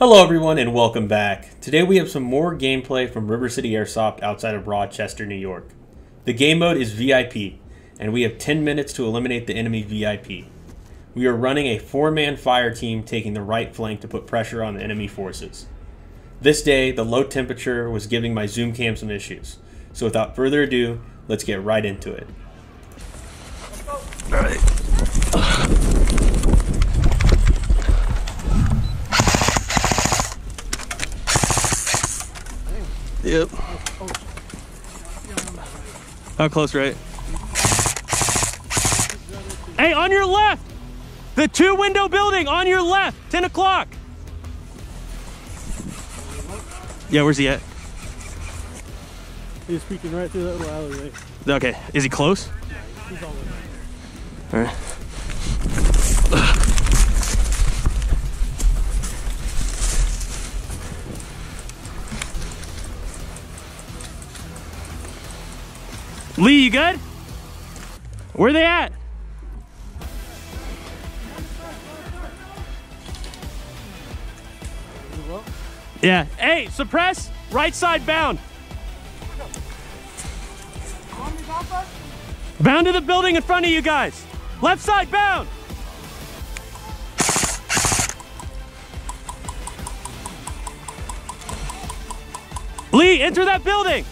Hello everyone and welcome back. Today we have some more gameplay from River City Airsoft outside of Rochester, New York. The game mode is VIP, and we have 10 minutes to eliminate the enemy VIP. We are running a 4-man fire team taking the right flank to put pressure on the enemy forces. This day, the low temperature was giving my zoom cam some issues. So without further ado, let's get right into it. All right. Yep. How close, right? Hey, on your left! The two-window building on your left, 10 o'clock. Yeah, where's he at? He's peeking right through that little alleyway. Okay, is he close? He's all the way. All right. Lee, you good? Where are they at? Yeah. Hey, suppress, right side bound. Bound to the building in front of you guys. Left side bound. Lee, enter that building.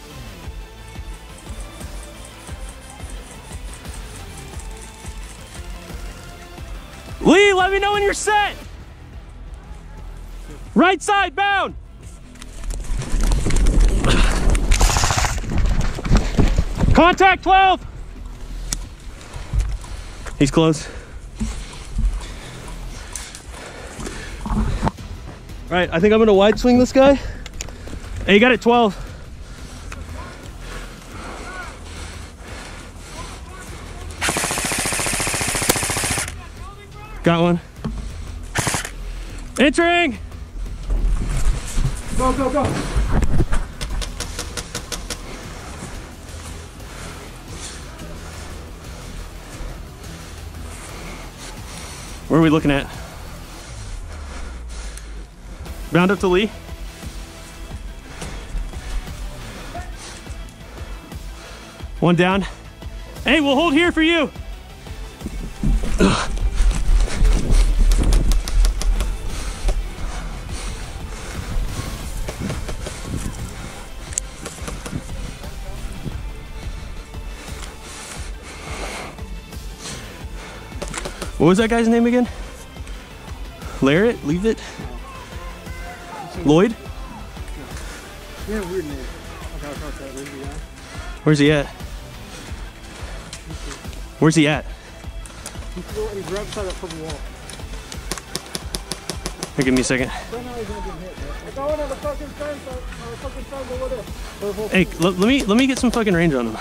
Lee, let me know when you're set. Right side bound. Contact 12. He's close. All right, I think I'm gonna wide swing this guy. Hey, you got it, 12. Got one. Entering! Go, go, go! Where are we looking at? Bound up to Lee. One down. Hey, we'll hold here for you. Ugh. What was that guy's name again? Larrett? Leave it? Lloyd? Yeah, weird name. Where's he at? Where's he at? He's right beside that purple wall. Here, give me a second. Hey, let me get some fucking range on him.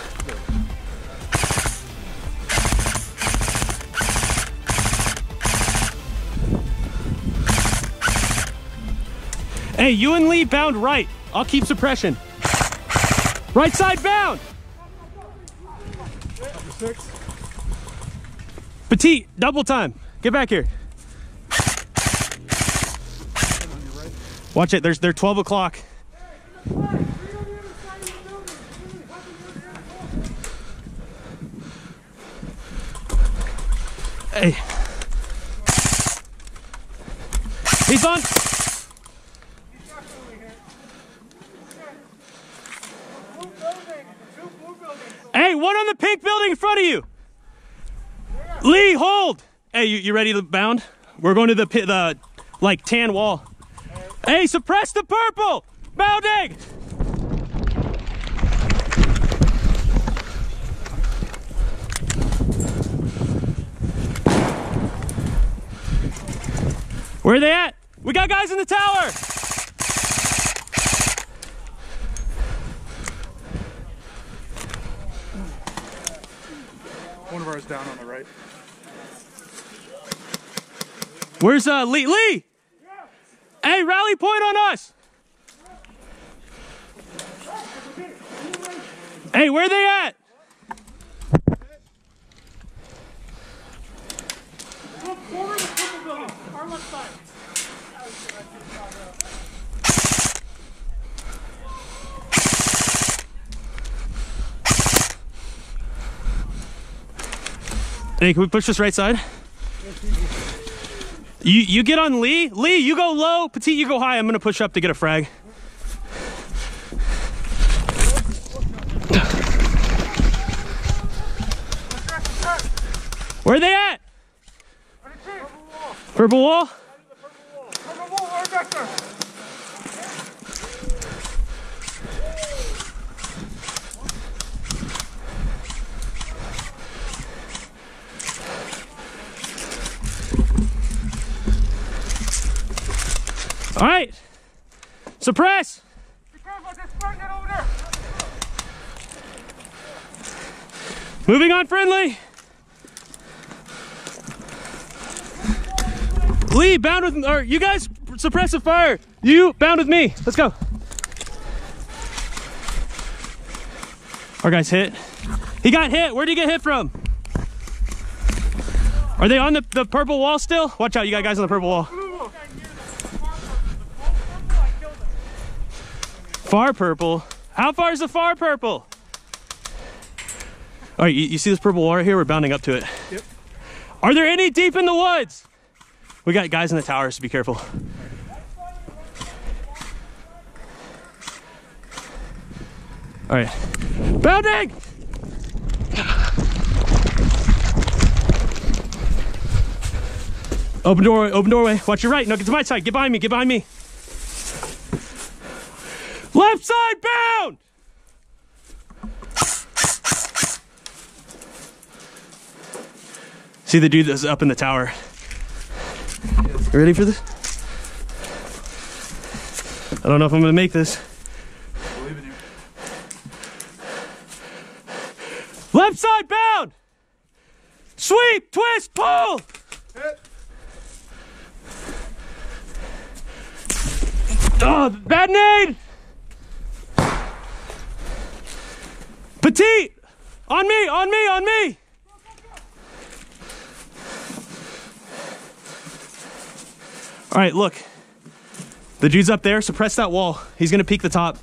Hey, you and Lee bound right. I'll keep suppression. Right side bound. Six. Petite, double time. Get back here. Watch it. They're 12 o'clock. Hey. He's on. Pink building in front of you. Yeah. Lee, hold. Hey, you ready to bound? We're going to the like tan wall. Right. Hey, suppress the purple. Bounding. Where are they at? We got guys in the tower. One of ours down on the right. Where's Lee? Lee! Yeah. Hey, rally point on us! Yeah. Hey, where are they at? Look forward to the purple building, our left side. Hey, can we push this right side? You get on Lee. Lee, you go low. Petite, you go high. I'm gonna push up to get a frag. Where are they at? Purple wall? Purple wall, right back there. All right, suppress. Moving on, friendly. Lee, bound with, or you guys suppress the fire. You bound with me. Let's go. Our guy's hit. He got hit. Where'd he get hit from? Are they on the purple wall still? Watch out, you got guys on the purple wall. Far purple. How far is the far purple? All right, you see this purple wall right here? We're bounding up to it. Yep. Are there any deep in the woods? We got guys in the towers, so be careful. All right, bounding! Open doorway, open doorway. Watch your right, no, get to my side. Get behind me, get behind me. Left side bound! See the dude that's up in the tower. You ready for this? I don't know if I'm gonna make this. Believe in you. Left side bound! Sweep, twist, pull! Hit. Oh, bad nade! Petite! On me! On me! On me! All right, look. The dude's up there. Suppress that wall. He's going to peek the top.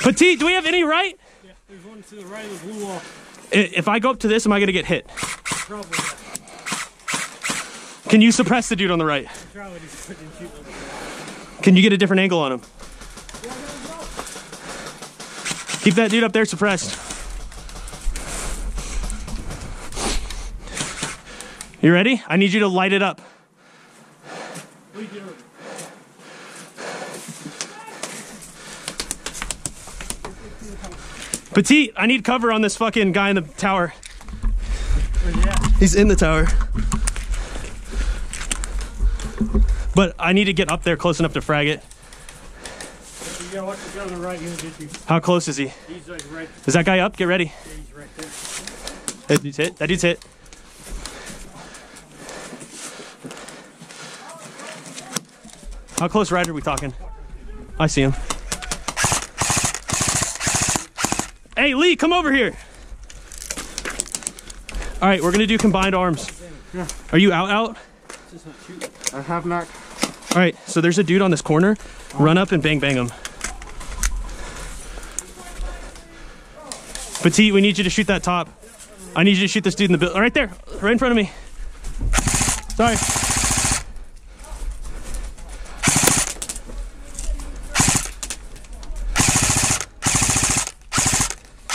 Petite, do we have any right? Yeah, there's one to the right of the blue wall. If I go up to this, am I going to get hit? Probably not. Can you suppress the dude on the right? Can you get a different angle on him? Keep that dude up there suppressed. You ready? I need you to light it up. What are you doing? Petite, I need cover on this fucking guy in the tower. Where's he at? He's in the tower. But I need to get up there close enough to frag it. You gotta watch the guy on the right, he'll get you. How close is he? He's like right there. Is that guy up? Get ready. Yeah, he's right there. That dude's hit. That dude's hit. How close right are we talking? I see him. Hey, Lee, come over here. All right, we're gonna do combined arms. Yeah. Are you out? Just not shooting. I have not. All right, so there's a dude on this corner. Run up and bang, bang him. Petite, we need you to shoot that top. I need you to shoot this dude in the building. Right there, right in front of me. Sorry.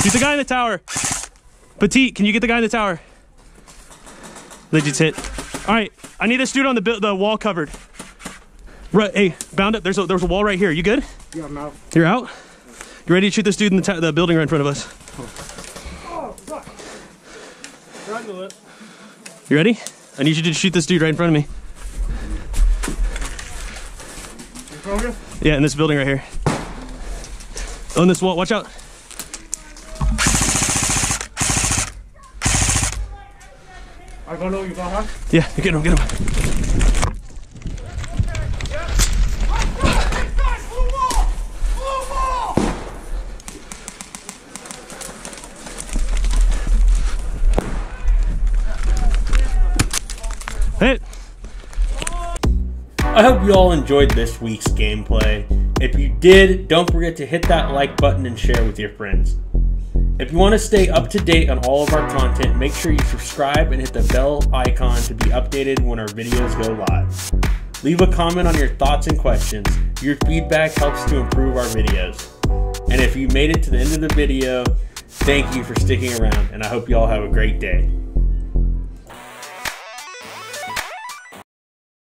Shoot the guy in the tower. Petite, can you get the guy in the tower? They just hit. All right, I need this dude on the wall covered. Right, hey, bound up. There's a wall right here. You good? Yeah, I'm out. You're out? You ready to shoot this dude in the building right in front of us? Oh, fuck. You ready? I need you to shoot this dude right in front of me. Yeah, in this building right here. On this wall, watch out. I got over you, huh? Yeah, get him, get him. I hope you all enjoyed this week's gameplay. If you did, don't forget to hit that like button and share with your friends. If you want to stay up to date on all of our content, make sure you subscribe and hit the bell icon to be updated when our videos go live. Leave a comment on your thoughts and questions. Your feedback helps to improve our videos. And if you made it to the end of the video, thank you for sticking around, and I hope you all have a great day.